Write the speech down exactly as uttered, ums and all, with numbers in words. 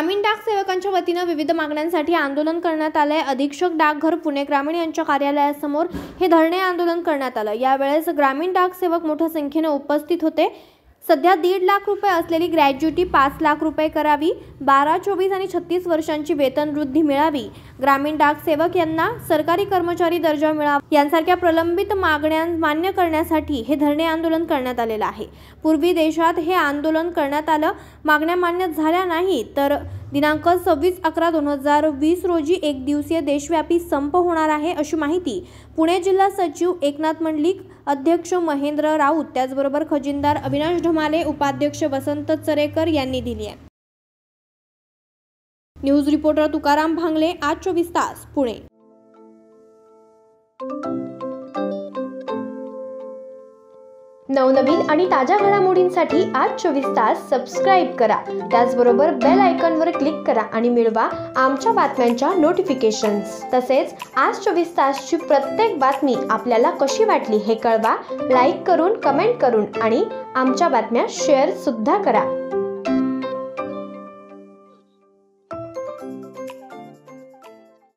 ग्रामीण डाक सेवकांच्या वतीने विविध मागण्यांसाठी आंदोलन करण्यात आले। अधीक्षक डाकघर पुणे ग्रामीण यांच्या कार्यालयासमोर हे धरणे आंदोलन करण्यात आले। यावेळेस ग्रामीण डाक सेवक मोठ्या संख्येने उपस्थित होते। सध्या दीड लाख रुपये असलेली ग्रॅज्युटी पाच लाख रुपये करावी, बारा चोवीस आणि छत्तीस वर्षांची वेतन वृद्धी मिळावी, ग्रामीण डाक सेवक यांना सरकारी कर्मचारी दर्जा मिळावा यांसारख्या प्रलंबित मागण्या मान्य करण्यासाठी हे धरणे आंदोलन करण्यात आलेले आहे। पूर्वी देशात हे आंदोलन करण्यात आलं, मागण्या मान्य झाल्या नाही तर दिनांक सव्वीस अकरा दोन हजार वीस रोजी एक दिवसीय देशव्यापी संप होणार आहे, अशी माहिती पुणे जिल्हा सचिव एकनाथ मंडलिक, अध्यक्ष महेंद्र राऊत, त्याचबरोबर खजिनदार अविनाश ढमाले, उपाध्यक्ष वसंत सरेकर यांनी दिली आहे। न्यूज रिपोर्टर तुकाराम भांगले, आज चोवीस तास, पुणे। नवनवीन आणि ताजा घडामोडींसाठी आज चोवीस तास सबस्क्राइब करा, त्याचबरोबर बेल आयकॉनवर क्लिक करा आणि मिळवा आमच्या बातम्यांच्या नोटिफिकेशन्स। तसेच आज चोवीस तासची प्रत्येक बातमी आपल्याला कशी वाटली हे कळवा, लाईक करून, कमेंट करून आणि आमच्या बातम्या शेअरसुद्धा करा।